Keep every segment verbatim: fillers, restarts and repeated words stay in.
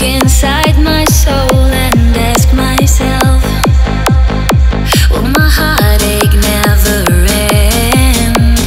Inside my soul and ask myself, will my heartache never end?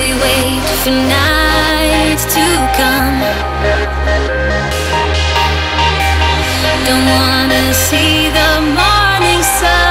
We wait for nights to come. Don't wanna see the morning sun.